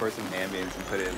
record some ambience and put it in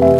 this